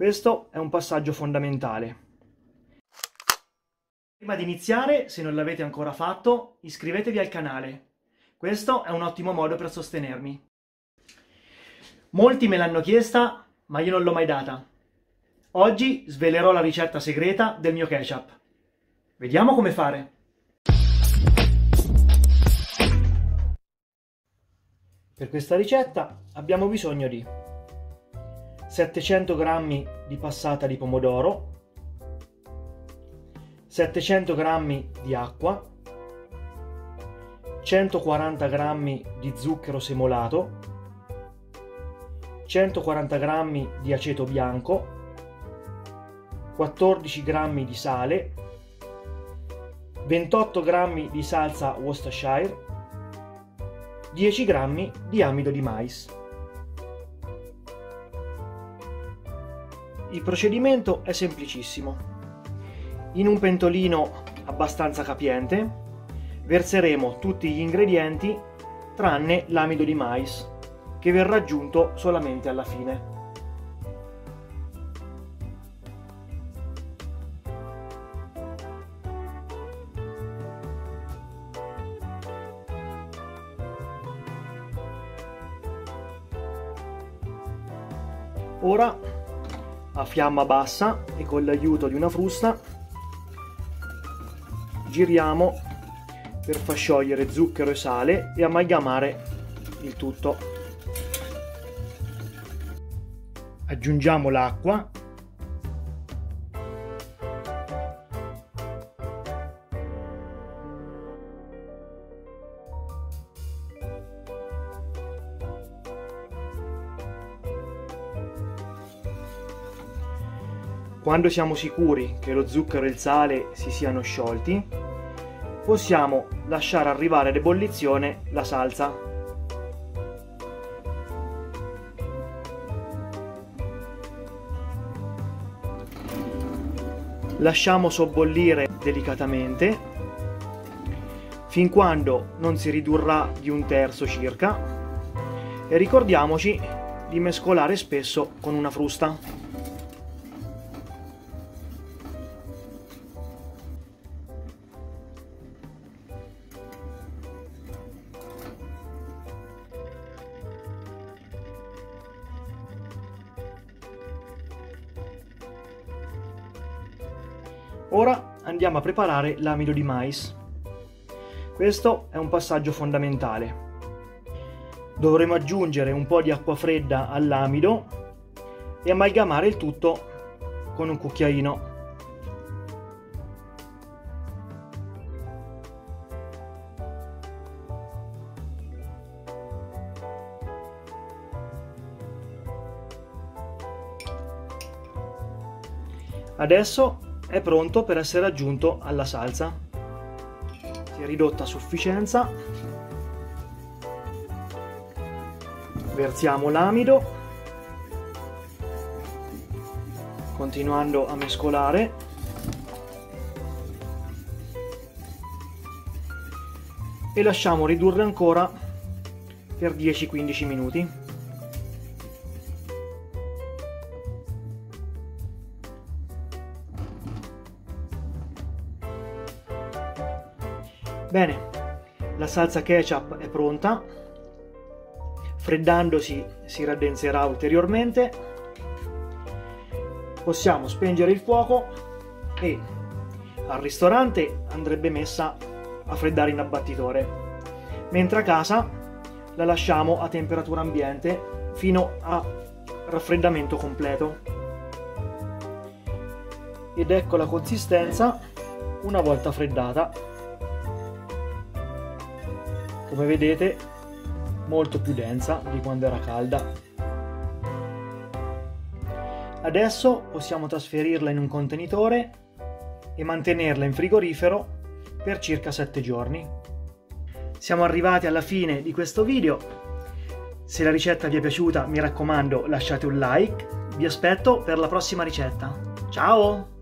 Questo è un passaggio fondamentale. Prima di iniziare, se non l'avete ancora fatto, iscrivetevi al canale. Questo è un ottimo modo per sostenermi. Molti me l'hanno chiesta, ma io non l'ho mai data. Oggi svelerò la ricetta segreta del mio ketchup. Vediamo come fare. Per questa ricetta abbiamo bisogno di 700 g di passata di pomodoro, 700 g di acqua, 140 g di zucchero semolato, 140 g di aceto bianco, 14 g di sale, 28 g di salsa Worcestershire, 10 g di amido di mais. Il procedimento è semplicissimo. In un pentolino abbastanza capiente verseremo tutti gli ingredienti tranne l'amido di mais, che verrà aggiunto solamente alla fine. Ora, a fiamma bassa e con l'aiuto di una frusta, giriamo per far sciogliere zucchero e sale e amalgamare il tutto. Aggiungiamo l'acqua . Quando siamo sicuri che lo zucchero e il sale si siano sciolti, possiamo lasciare arrivare ad ebollizione la salsa. Lasciamo sobbollire delicatamente fin quando non si ridurrà di 1/3 circa, e ricordiamoci di mescolare spesso con una frusta. Ora andiamo a preparare l'amido di mais. Questo è un passaggio fondamentale. Dovremo aggiungere un po' di acqua fredda all'amido e amalgamare il tutto con un cucchiaino. Adesso è pronto per essere aggiunto alla salsa. Si è ridotta a sufficienza. Versiamo l'amido, continuando a mescolare. E lasciamo ridurre ancora per 10-15 minuti. Bene, la salsa ketchup è pronta, freddandosi si raddenserà ulteriormente, possiamo spengere il fuoco e al ristorante andrebbe messa a freddare in abbattitore, mentre a casa la lasciamo a temperatura ambiente fino a raffreddamento completo. Ed ecco la consistenza una volta freddata. Come vedete, molto più densa di quando era calda. Adesso possiamo trasferirla in un contenitore e mantenerla in frigorifero per circa 7 giorni. Siamo arrivati alla fine di questo video. Se la ricetta vi è piaciuta, mi raccomando, lasciate un like. Vi aspetto per la prossima ricetta. Ciao!